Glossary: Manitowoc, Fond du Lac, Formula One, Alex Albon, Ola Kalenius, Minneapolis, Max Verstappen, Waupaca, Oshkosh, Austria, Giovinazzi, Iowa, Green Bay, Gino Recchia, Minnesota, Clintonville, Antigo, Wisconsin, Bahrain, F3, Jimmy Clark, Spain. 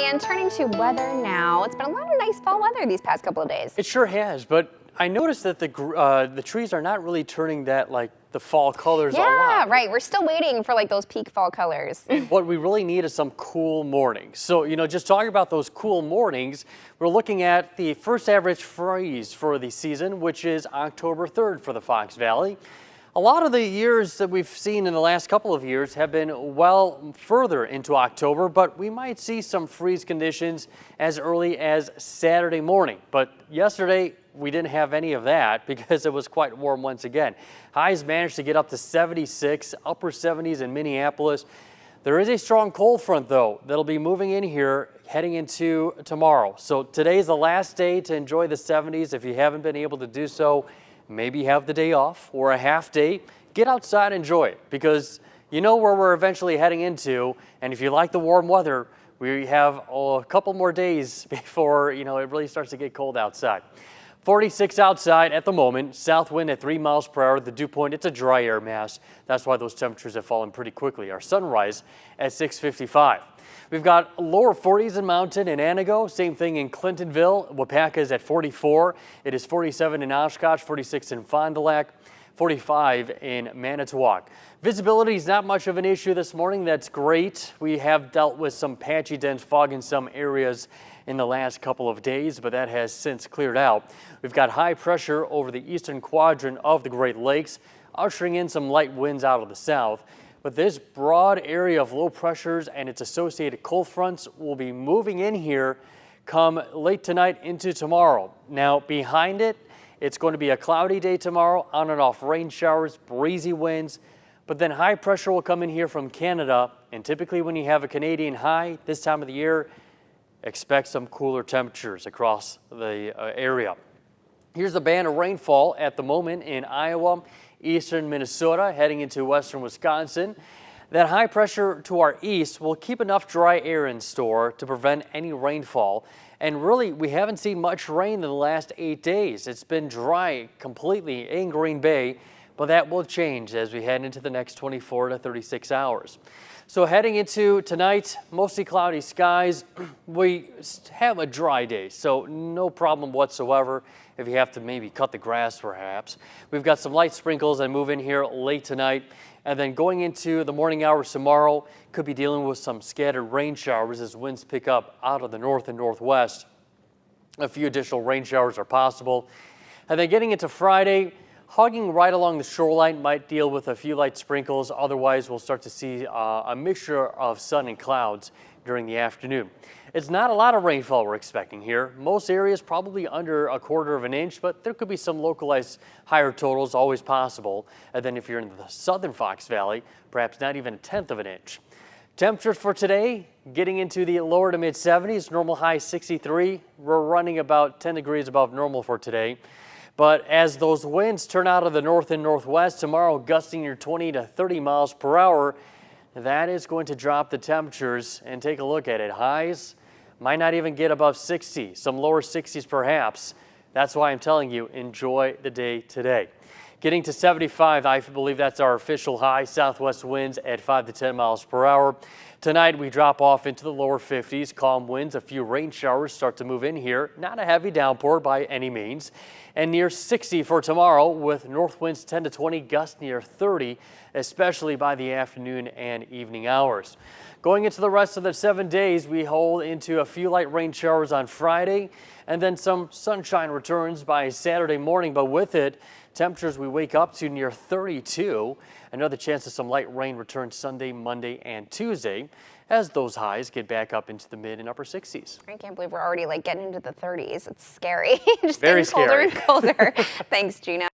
And turning to weather now, it's been a lot of nice fall weather these past couple of days. It sure has, but I noticed that the trees are not really turning that like the fall colors a lot. Yeah, right. We're still waiting for like those peak fall colors. What we really need is some cool mornings. So, you know, just talking about those cool mornings, we're looking at the first average freeze for the season, which is October 3rd for the Fox Valley. A lot of the years that we've seen in the last couple of years have been well further into October, but we might see some freeze conditions as early as Saturday morning. But yesterday, we didn't have any of that because it was quite warm once again. Highs managed to get up to 76, upper 70s in Minneapolis. There is a strong cold front, though, that'll be moving in here heading into tomorrow. So today is the last day to enjoy the 70s. If you haven't been able to do so, maybe have the day off or a half day. Get outside, enjoy it, because you know where we're eventually heading into. And if you like the warm weather, we have a couple more days before, you know, it really starts to get cold outside. 46 outside at the moment, south wind at 3 miles per hour. The dew point, it's a dry air mass. That's why those temperatures have fallen pretty quickly. Our sunrise at 6:55. We've got lower 40s in Mountain and Antigo. Same thing in Clintonville. Waupaca is at 44. It is 47 in Oshkosh, 46 in Fond du Lac, 45 in Manitowoc. Visibility is not much of an issue this morning. That's great. We have dealt with some patchy dense fog in some areas in the last couple of days, but that has since cleared out. We've got high pressure over the eastern quadrant of the Great Lakes, ushering in some light winds out of the south. But this broad area of low pressures and its associated cold fronts will be moving in here come late tonight into tomorrow. Now behind it, it's going to be a cloudy day tomorrow, on and off rain showers, breezy winds, but then high pressure will come in here from Canada. And typically when you have a Canadian high this time of the year, expect some cooler temperatures across the area. Here's the band of rainfall at the moment in Iowa, eastern Minnesota, heading into western Wisconsin. That high pressure to our east will keep enough dry air in store to prevent any rainfall. And really, we haven't seen much rain in the last 8 days. It's been dry completely in Green Bay, but that will change as we head into the next 24 to 36 hours. So heading into tonight, mostly cloudy skies. We have a dry day, so no problem whatsoever if you have to maybe cut the grass perhaps. We've got some light sprinkles that move in here late tonight. And then going into the morning hours tomorrow, could be dealing with some scattered rain showers as winds pick up out of the north and northwest. A few additional rain showers are possible. And then getting into Friday, hogging right along the shoreline might deal with a few light sprinkles. Otherwise, we'll start to see a mixture of sun and clouds during the afternoon. It's not a lot of rainfall we're expecting here. Most areas probably under 1/4 of an inch, but there could be some localized higher totals, always possible. And then if you're in the southern Fox Valley, perhaps not even 1/10 of an inch. Temperatures for today, getting into the lower to mid 70s, normal high 63. We're running about 10 degrees above normal for today. But as those winds turn out of the north and northwest tomorrow, gusting your 20 to 30 miles per hour, that is going to drop the temperatures. And take a look at it. Highs might not even get above 60, some lower 60s perhaps. That's why I'm telling you, enjoy the day today. Getting to 75, I believe that's our official high. Southwest winds at 5 to 10 miles per hour. Tonight, we drop off into the lower 50s. Calm winds, a few rain showers start to move in here. Not a heavy downpour by any means. And near 60 for tomorrow with north winds 10 to 20, gusts near 30, especially by the afternoon and evening hours. Going into the rest of the 7 days, we hold into a few light rain showers on Friday, and then some sunshine returns by Saturday morning, but with it, temperatures we wake up to near 32. Another chance of some light rain returns Sunday, Monday, and Tuesday as those highs get back up into the mid and upper 60s. I can't believe we're already like getting into the 30s. It's scary. Just very scary. Colder and colder. Thanks, Gina.